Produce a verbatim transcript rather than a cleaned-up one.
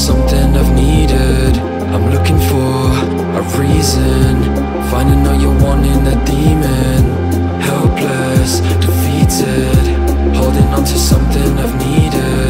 something I've needed. I'm looking for a reason, finding all you're wanting, the demon. Helpless, defeated, holding on to something I've needed.